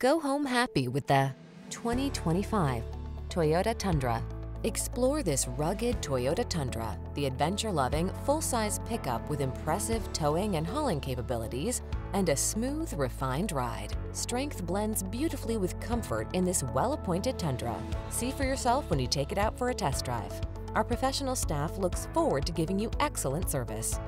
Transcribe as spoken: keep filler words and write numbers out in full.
Go home happy with the twenty twenty-five Toyota Tundra. Explore this rugged Toyota Tundra, the adventure-loving, full-size pickup with impressive towing and hauling capabilities and a smooth, refined ride. Strength blends beautifully with comfort in this well-appointed Tundra. See for yourself when you take it out for a test drive. Our professional staff looks forward to giving you excellent service.